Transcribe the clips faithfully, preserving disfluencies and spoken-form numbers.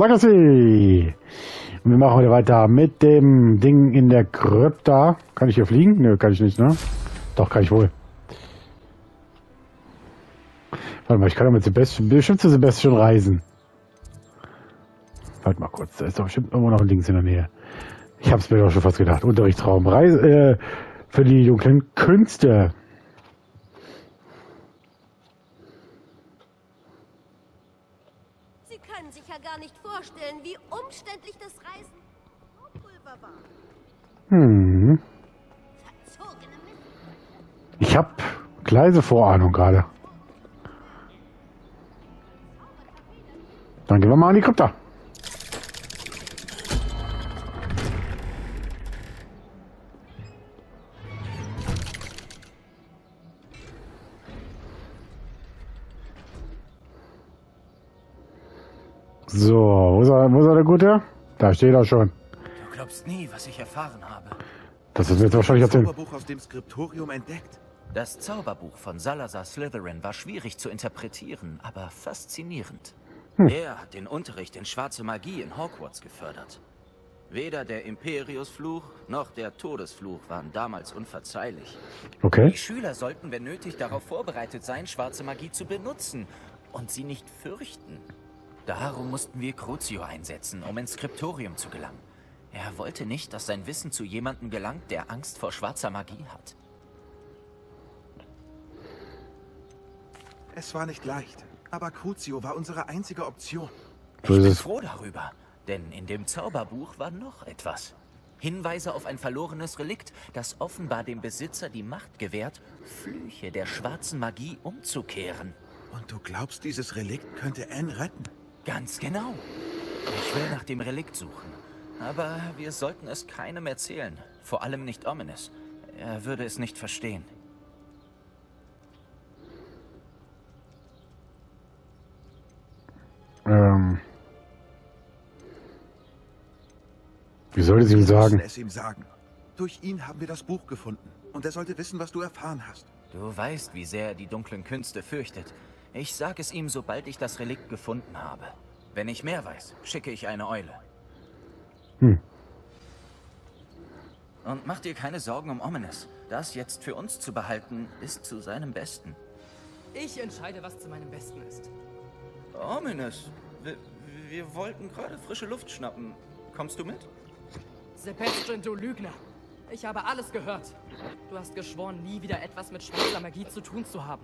Legacy. Und wir machen heute weiter mit dem Ding in der Krypta. Kann ich hier fliegen? Nö, kann ich nicht, ne? Doch, kann ich wohl. Warte mal, ich kann doch mit Sebastian, bestimmt zu Sebastian reisen. Warte mal kurz, da ist doch bestimmt irgendwo noch links in der Nähe. Ich hab's mir doch schon fast gedacht. Unterrichtsraum, Reise, äh, für die dunklen Künste. Sie können sich ja gar nicht vorstellen, wie umständlich das Reisen mit Pulver war. Hm. Ich hab leise Vorahnung gerade. Dann gehen wir mal an die Krypta. So, wo ist er, wo ist er der Gute? Da steht er schon. Du glaubst nie, was ich erfahren habe. Das ist jetzt wahrscheinlich das Zauberbuch aus dem Skriptorium entdeckt. Das Zauberbuch von Salazar Slytherin war schwierig zu interpretieren, aber faszinierend. Hm. Er hat den Unterricht in schwarze Magie in Hogwarts gefördert. Weder der Imperiusfluch noch der Todesfluch waren damals unverzeihlich. Okay. Die Schüler sollten, wenn nötig, darauf vorbereitet sein, schwarze Magie zu benutzen und sie nicht fürchten. Darum mussten wir Crucio einsetzen, um ins Skriptorium zu gelangen. Er wollte nicht, dass sein Wissen zu jemandem gelangt, der Angst vor schwarzer Magie hat. Es war nicht leicht, aber Crucio war unsere einzige Option. Ich bin froh darüber, denn in dem Zauberbuch war noch etwas. Hinweise auf ein verlorenes Relikt, das offenbar dem Besitzer die Macht gewährt, Flüche der schwarzen Magie umzukehren. Und du glaubst, dieses Relikt könnte Anne retten? Ganz genau. Ich will nach dem Relikt suchen. Aber wir sollten es keinem erzählen. Vor allem nicht Ominis. Er würde es nicht verstehen. Ähm. Wie soll ich es ihm sagen? Es ihm sagen. Durch ihn haben wir das Buch gefunden. Und er sollte wissen, was du erfahren hast. Du weißt, wie sehr er die dunklen Künste fürchtet. Ich sage es ihm, sobald ich das Relikt gefunden habe. Wenn ich mehr weiß, schicke ich eine Eule. Hm. Und mach dir keine Sorgen um Ominis. Das jetzt für uns zu behalten, ist zu seinem Besten. Ich entscheide, was zu meinem Besten ist. Ominis, wir, wir wollten gerade frische Luft schnappen. Kommst du mit? Sebastian, du Lügner. Ich habe alles gehört. Du hast geschworen, nie wieder etwas mit schwarzer Magie zu tun zu haben.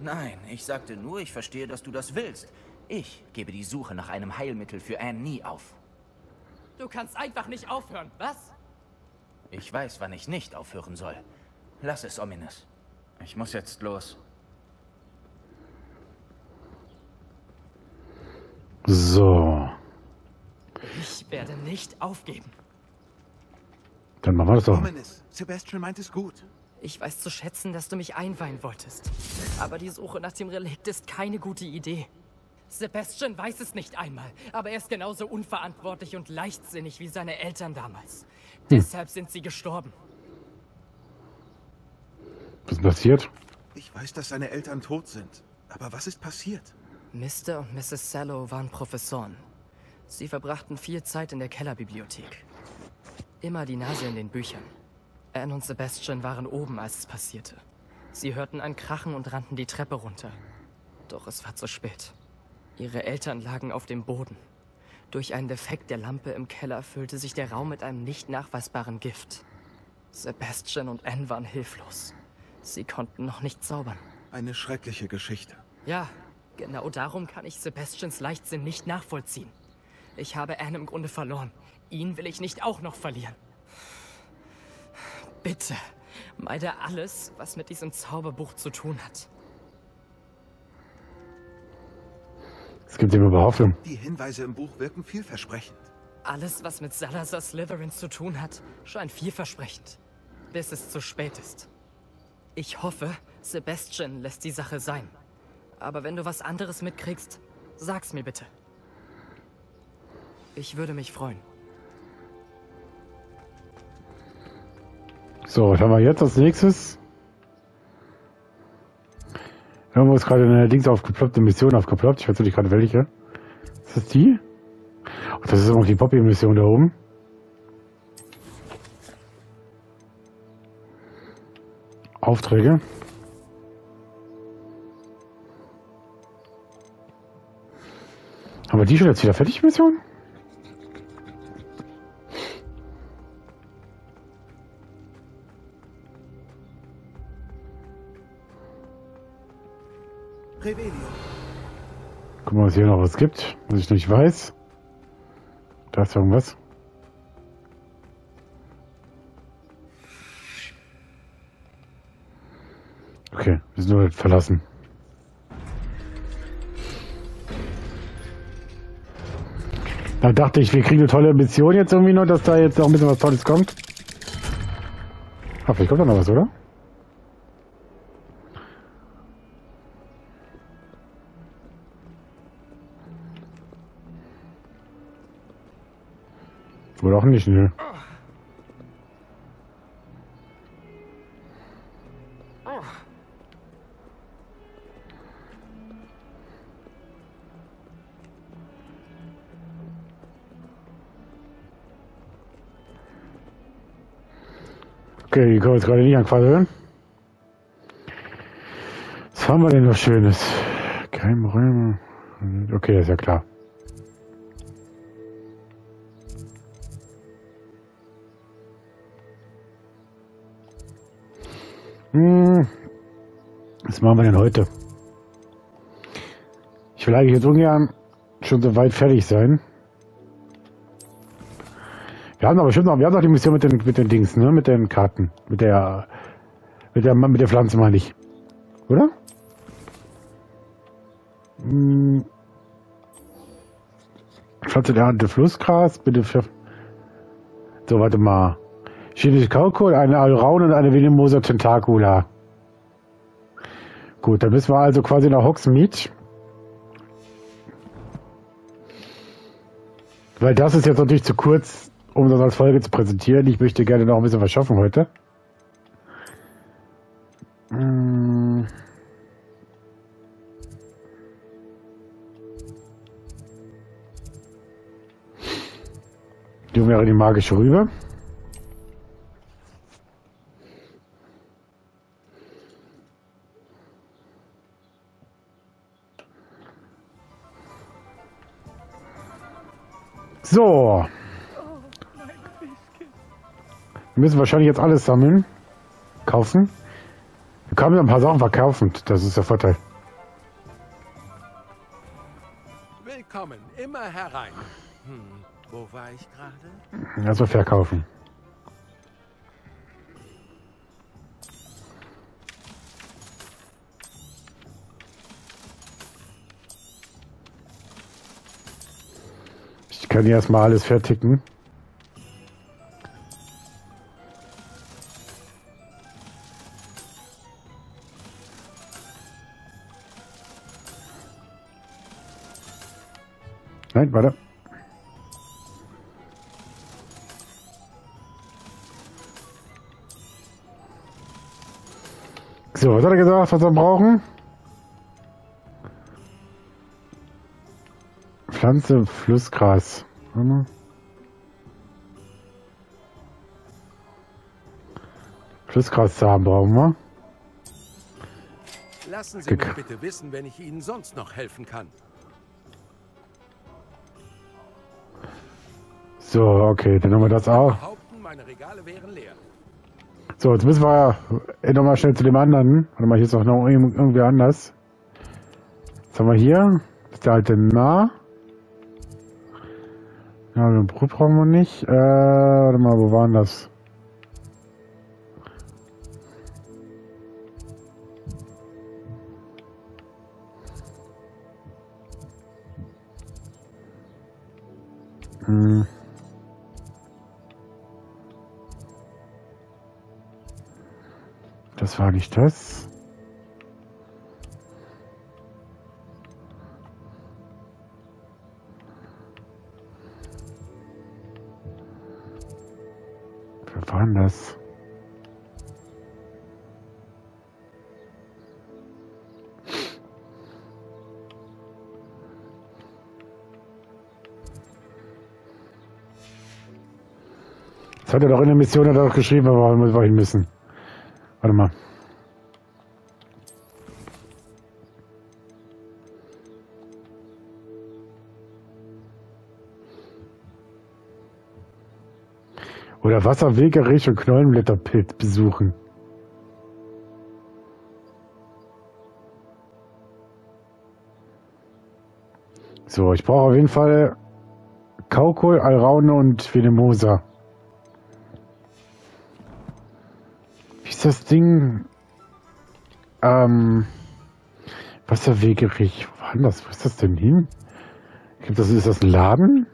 Nein, ich sagte nur, ich verstehe, dass du das willst. Ich gebe die Suche nach einem Heilmittel für Anne nie auf. Du kannst einfach nicht aufhören, was? Ich weiß, wann ich nicht aufhören soll. Lass es, Ominis. Ich muss jetzt los. So. Ich werde nicht aufgeben. Dann machen wir das doch. Ominis, Sebastian meint es gut. Ich weiß zu schätzen, dass du mich einweihen wolltest. Aber die Suche nach dem Relikt ist keine gute Idee. Sebastian weiß es nicht einmal, aber er ist genauso unverantwortlich und leichtsinnig wie seine Eltern damals. Hm. Deshalb sind sie gestorben. Was ist passiert? Ich weiß, dass seine Eltern tot sind. Aber was ist passiert? Mister und Misses Sallow waren Professoren. Sie verbrachten viel Zeit in der Kellerbibliothek. Immer die Nase in den Büchern. Anne und Sebastian waren oben, als es passierte. Sie hörten ein Krachen und rannten die Treppe runter. Doch es war zu spät. Ihre Eltern lagen auf dem Boden. Durch einen Defekt der Lampe im Keller füllte sich der Raum mit einem nicht nachweisbaren Gift. Sebastian und Anne waren hilflos. Sie konnten noch nicht zaubern. Eine schreckliche Geschichte. Ja, genau darum kann ich Sebastians Leichtsinn nicht nachvollziehen. Ich habe Anne im Grunde verloren. Ihn will ich nicht auch noch verlieren. Bitte, meide alles, was mit diesem Zauberbuch zu tun hat. Es gibt immer Behauptungen. Die Hinweise im Buch wirken vielversprechend. Alles, was mit Salazar Slytherin zu tun hat, scheint vielversprechend. Bis es zu spät ist. Ich hoffe, Sebastian lässt die Sache sein. Aber wenn du was anderes mitkriegst, sag's mir bitte. Ich würde mich freuen. So, was haben wir jetzt als nächstes? Irgendwo ist gerade eine Dings aufgeploppt, eine Mission aufgeploppt. Ich weiß nicht gerade welche. Ist das die? Das ist auch die Poppy-Mission da oben. Aufträge. Haben wir die schon jetzt wieder fertig, Mission? Rebellion. Gucken wir, was hier noch was gibt, was ich nicht weiß. Da ist irgendwas. Okay, wir sind nur verlassen. Da dachte ich, wir kriegen eine tolle Mission jetzt irgendwie noch, dass da jetzt noch ein bisschen was Tolles kommt. Ah, vielleicht kommt da noch was, oder? Wohl auch nicht, ne? Okay, die können wir jetzt gerade nicht anquasseln. Was haben wir denn noch Schönes? Geheimräume. Okay, ist ja klar. Hm. Was machen wir denn heute? Ich will eigentlich jetzt ungern schon so weit fertig sein. Wir haben aber bestimmt noch, wir haben noch die Mission mit den, mit den Dings, ne? Mit den Karten. Mit der, mit der, mit der Pflanze meine ich. Oder? Hm. Pflanze der Hand, Flussgras, bitte für... So, warte mal. Schädliche Kaukohl, eine Alraune und eine Venomosa Tentacula. Gut, dann müssen wir also quasi nach Hogsmeade. Weil das ist jetzt natürlich zu kurz, um das als Folge zu präsentieren. Ich möchte gerne noch ein bisschen was schaffen heute. Hm. Die wäre die magische Rübe. So. Wir müssen wahrscheinlich jetzt alles sammeln. Kaufen. Wir können ja ein paar Sachen verkaufen. Das ist der Vorteil. Willkommen, immer herein. Hm, wo war ich gerade? Also verkaufen. Ich kann hier erstmal alles verticken. Nein, warte. So, was hat er gesagt, was wir brauchen? Pflanze, Flussgras. Warte mal. Flussgrassamen brauchen wir. Lassen Sie mich bitte wissen, wenn ich Ihnen sonst noch helfen kann. So, okay, dann haben wir das auch. So, jetzt müssen wir nochmal schnell zu dem anderen. Warte mal, hier ist auch noch irgendwie anders. Was haben wir hier? Das ist der alte Nah. Ja, den Brot brauchen wir nicht. Äh, warte mal, wo waren das? Hm. Das war nicht das. Wer war denn das? hat er doch in der Mission, hat er doch geschrieben, aber wir wollen müssen. Warte mal. Oder Wasserwegerich und Knollenblätterpilz besuchen. So, ich brauche auf jeden Fall Kaukol, Alraune und Venemosa. Wie ist das Ding? Ähm. Wasserwegerich. Wo war denn das? Wo ist das denn hin? Gibt das, ist das ein Laden?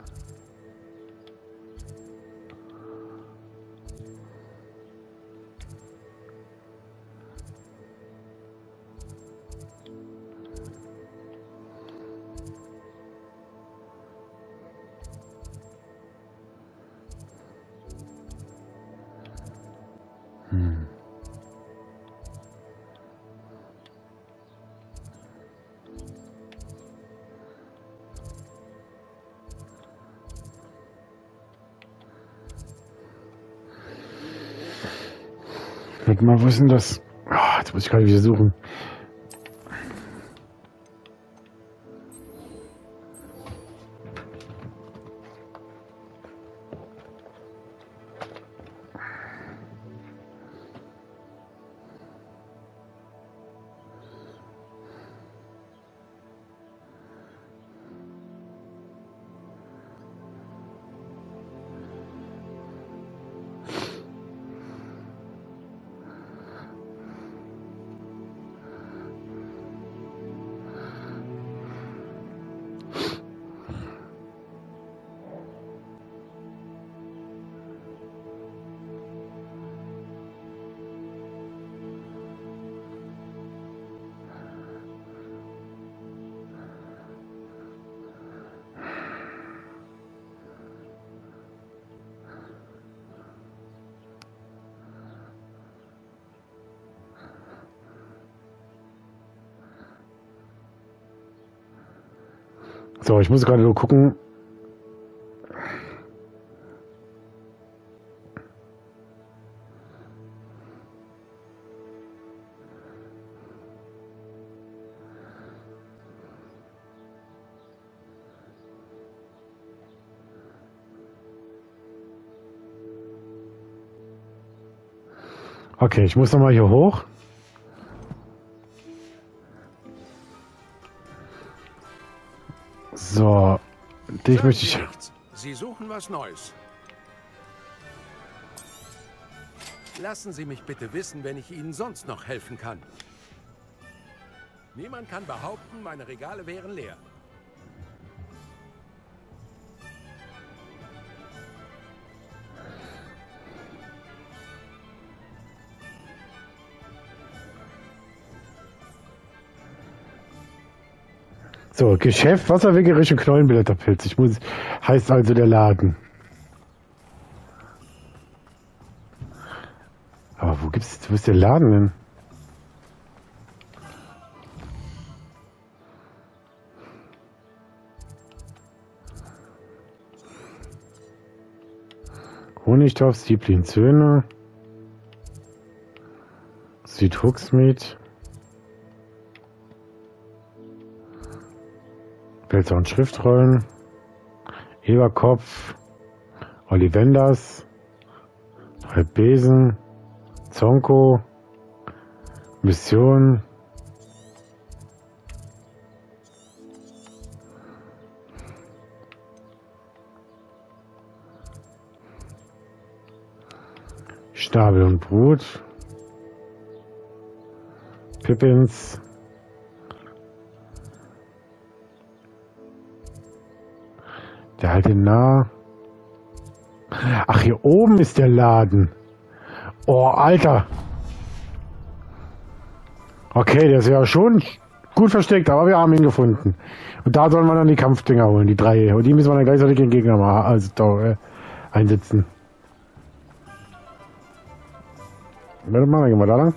Mal, wo ist denn das? Oh, jetzt muss ich gerade wieder suchen. So, ich muss gerade nur gucken. Okay, ich muss nochmal hier hoch. So, dich möchte ich. Sie suchen was Neues. Lassen Sie mich bitte wissen, wenn ich Ihnen sonst noch helfen kann. Niemand kann behaupten, meine Regale wären leer. So, Geschäft, Wasserwegerische Knollenblätterpilz. Ich muss, heißt also der Laden. Aber wo gibt's, wo ist der Laden denn? Honigtorf, Sieblinzöhne, Süd-Hooksmeade. Pelzer und Schriftrollen, Eberkopf, Ollivanders, Halbbesen, Zonko, Mission. Stabel und Brut, Pippins, der alte Narr. Ach, hier oben ist der Laden. Oh, Alter. Okay, der ist ja schon gut versteckt, aber wir haben ihn gefunden. Und da sollen wir dann die Kampfdinger holen, die drei. Und die müssen wir dann gleichzeitig den Gegner mal also, da, äh, einsetzen. Warte mal, dann gehen wir da lang.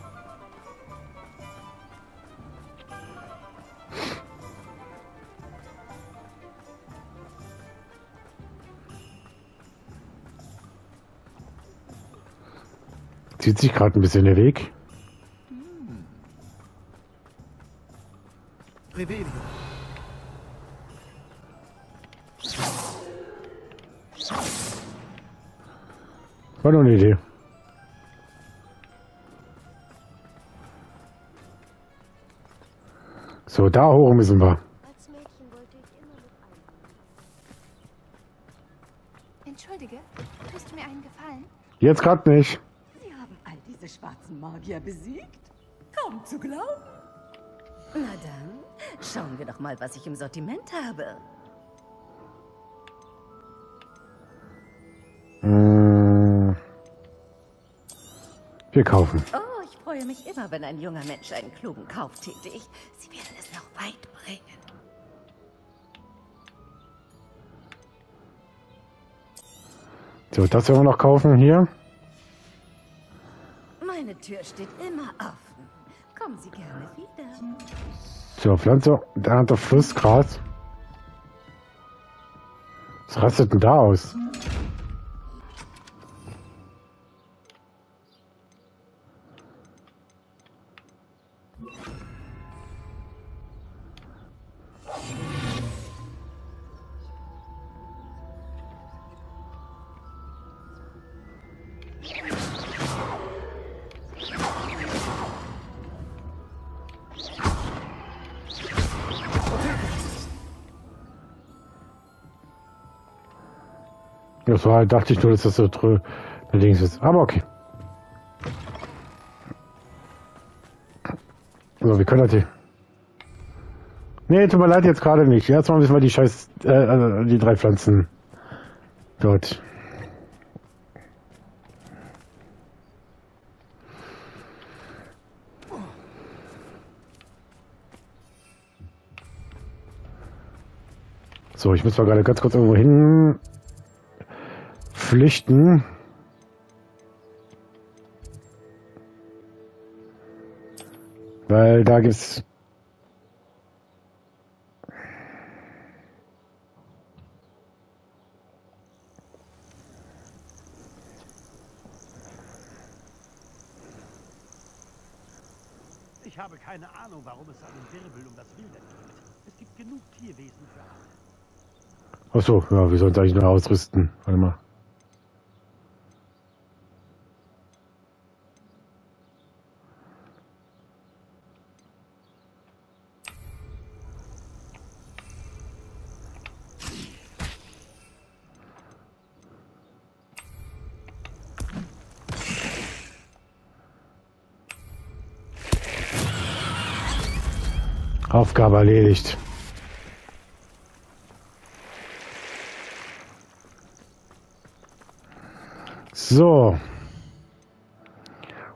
zieht sich gerade ein bisschen der Weg. Hm. War noch eine Idee. So, da hoch müssen wir. Als Mädchen wollte ich immer mit einem. Entschuldige, tust du mir einen Gefallen? Jetzt gerade nicht. Sie haben all diese schwarzen Magier besiegt? Kaum zu glauben. Na dann, schauen wir doch mal, was ich im Sortiment habe. Wir kaufen. Oh, ich freue mich immer, wenn ein junger Mensch einen klugen Kauf tätigt. Sie werden es noch weit bringen. So, das werden wir noch kaufen hier. Meine Tür steht immer offen. Kommen Sie gerne wieder. So, Pflanze. Da hat der Flussgras. Was rastet denn da aus? Das war, dachte ich nur, dass das so drüben links ist. Aber okay. So, wir können natürlich. Nee, tut mir leid, jetzt gerade nicht. Erstmal müssen wir die scheiß, äh, die drei Pflanzen dort. So, ich muss mal gerade ganz kurz irgendwo hin. Flüchten. Weil da gibt's. Ich habe keine Ahnung, warum es einen Wirbel um das Wilde gibt. Es gibt genug Tierwesen für alle. Ach so, ja, wir sollten eigentlich nur ausrüsten. Warte mal. Aufgabe erledigt. So.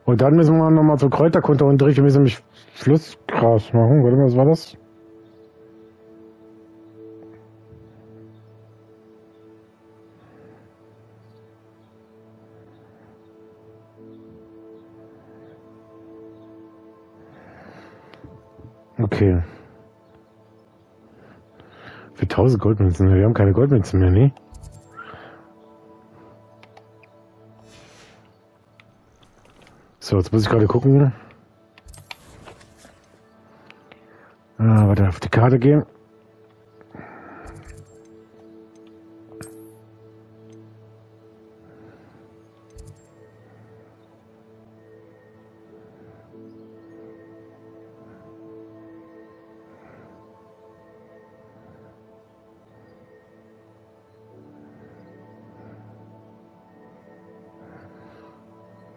Und dann müssen wir nochmal zum Kräuterkundeunterricht. Wir müssen nämlich Flussgras machen. Warte mal, was war das? Okay. Für tausend Goldmünzen mehr. Wir haben keine Goldmünzen mehr, ne? So, jetzt muss ich gerade gucken. Ah, warte, auf die Karte gehen.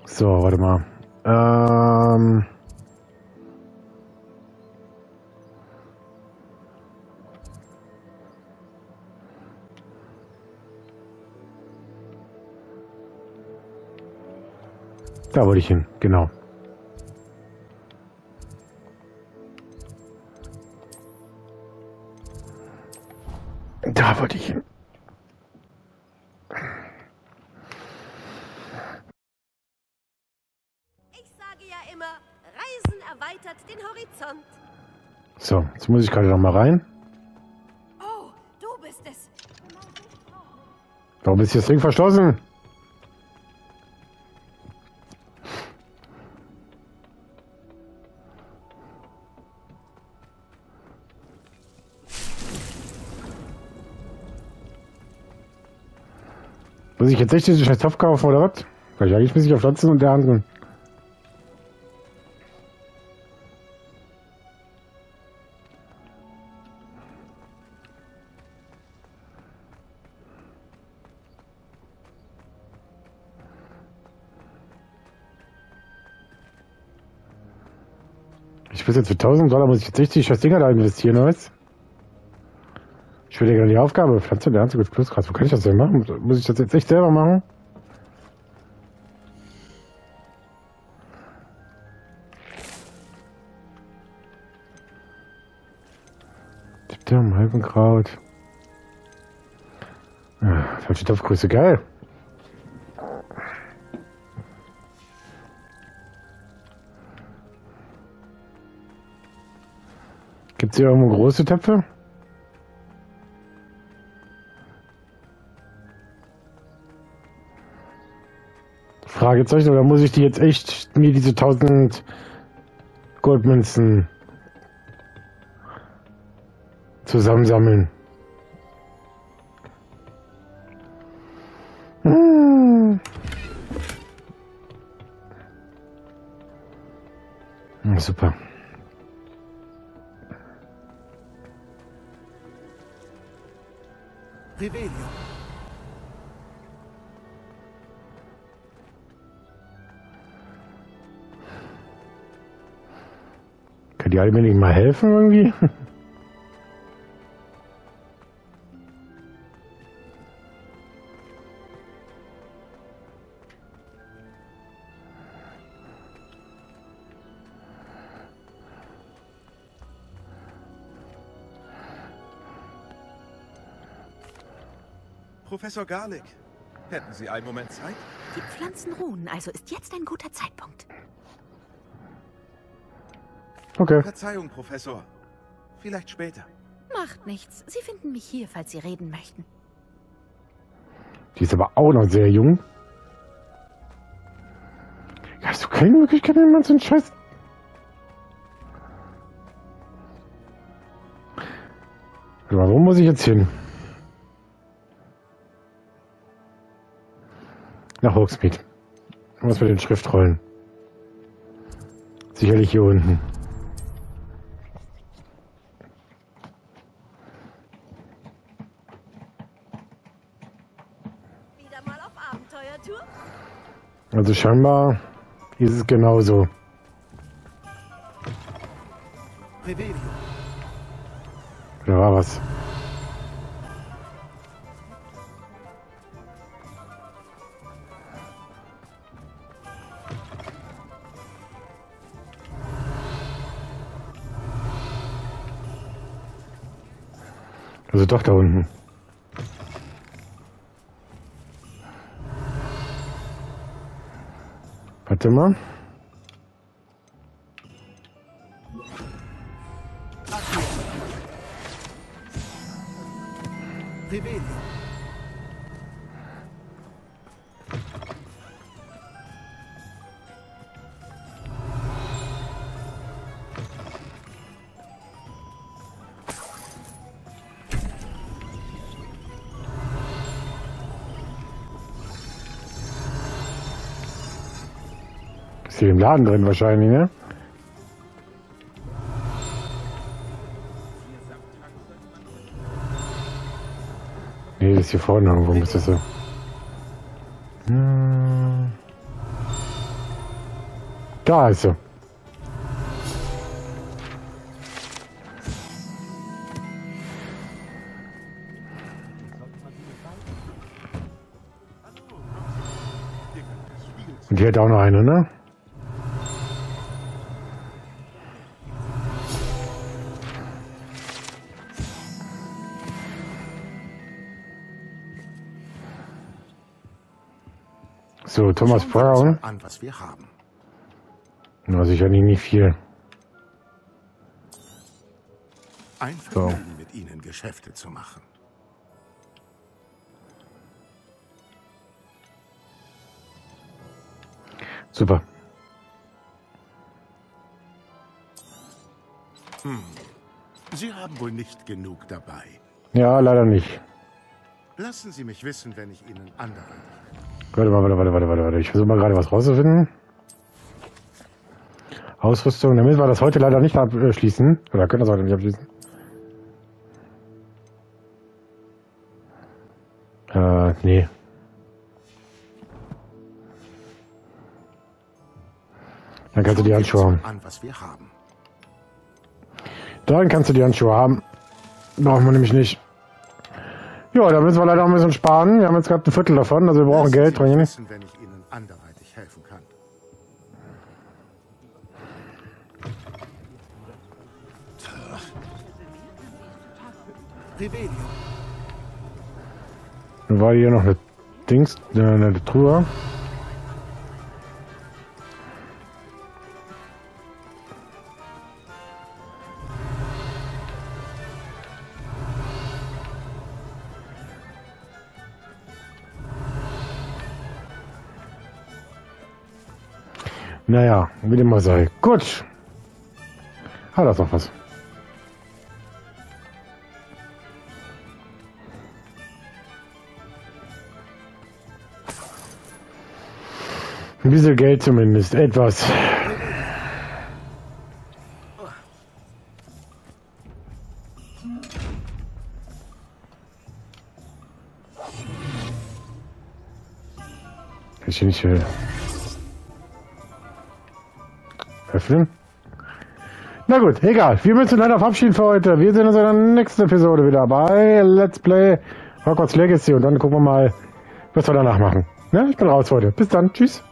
So, warte mal. Ähm da wollte ich hin, genau. Da wollte ich hin. So, jetzt muss ich gerade noch mal rein. Oh, du bist es. Warum ist hier das Ding verschlossen? Muss ich jetzt echt diesen scheiß Topf kaufen oder was? Kann ich eigentlich ein bisschen auf Pflanzen und der anderen. Ich muss jetzt für tausend Dollar, muss ich jetzt richtig scheiß Dinger da investieren, oder was? Ich will ja gerade die Aufgabe, Pflanze und Ernte, gut, Kloskratz. Wo kann ich das denn machen? Muss ich das jetzt echt selber machen? Tipp am halben Kraut. Ja, falsche Topfgröße, geil. Gibt es hier irgendwo große Töpfe? Fragezeichen, oder muss ich die jetzt echt mir diese tausend Goldmünzen zusammensammeln? Hm. Ja, super. Kann die alle mir nicht mal helfen irgendwie? Professor Garlick, hätten Sie einen Moment Zeit? Die Pflanzen ruhen, also ist jetzt ein guter Zeitpunkt. Okay. Verzeihung, Professor. Vielleicht später. Macht nichts. Sie finden mich hier, falls Sie reden möchten. Die ist aber auch noch sehr jung. Hast du keine Möglichkeit, wenn man so einen Scheiß... Warum muss ich jetzt hin? Nach Hogsmeade. Was mit den Schriftrollen? Sicherlich hier unten. Wieder mal auf Abenteuertour? Also scheinbar ist es genauso. Da war was. Also doch da unten. Warte mal. Im Laden drin wahrscheinlich, ne? Ne, das ist hier vorne irgendwo, muss das so. Hm. Da ist sie. Und hier hat auch noch eine, ne? So, Thomas Brown. An, was wir haben. Na, sicherlich nicht viel. Einfach so. Mit Ihnen Geschäfte zu machen. Super. Hm. Sie haben wohl nicht genug dabei. Ja, leider nicht. Lassen Sie mich wissen, wenn ich Ihnen anderweitig. Warte mal, warte, warte, warte, warte. Ich versuche mal gerade was rauszufinden. Ausrüstung, damit wir das heute leider nicht abschließen. Oder können das heute nicht abschließen. Äh, nee. Dann kannst du die Handschuhe haben. Dann kannst du die Handschuhe haben. Brauchen wir nämlich nicht. Ja, da müssen wir leider auch ein bisschen sparen. Wir haben jetzt gerade ein Viertel davon, also wir brauchen Geld drin. Wissen, wenn ich Ihnen anderweitig helfen kann. Dann war hier noch eine Dings, eine Truhe. Naja, wie dem mal sei. Gut. Hat das noch was? Ein bisschen Geld zumindest. Etwas. Ich nicht will. Öffnen. Na gut, egal. Wir müssen leider verabschieden für heute. Wir sehen uns in der nächsten Episode wieder bei Let's Play Hogwarts Legacy und dann gucken wir mal, was wir danach machen. Ne? Ich bin raus heute. Bis dann. Tschüss.